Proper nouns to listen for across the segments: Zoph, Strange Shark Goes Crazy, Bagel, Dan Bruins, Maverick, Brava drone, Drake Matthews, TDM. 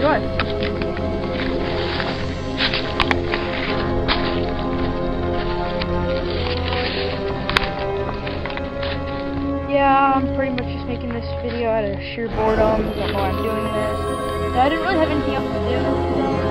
good. Yeah, I'm pretty much just making this video out of sheer boredom. I don't know why I'm doing this. I didn't really have anything else to do today, so...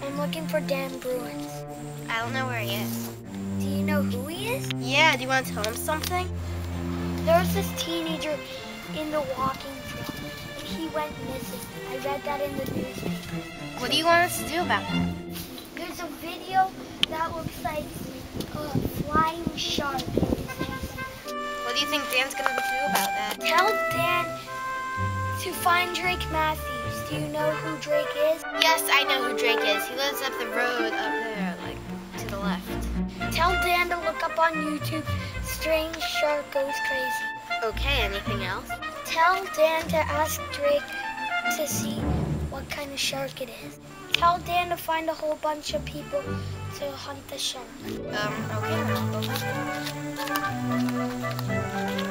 I'm looking for Dan Bruins. I don't know where he is. Do you know who he is? Yeah, do you want to tell him something? There was this teenager in the walking field, and he went missing. I read that in the newspaper. What do you want us to do about that? There's a video that looks like a flying shark. What do you think Dan's going to do about that? Tell Dan to find Drake Matthews. Do you know who Drake is? Yes, I know who Drake is. He lives up the road up there, like, to the left. Tell Dan to look up on YouTube, Strange Shark Goes Crazy. Okay, anything else? Tell Dan to ask Drake to see what kind of shark it is. Tell Dan to find a whole bunch of people to hunt the shark. Okay, people.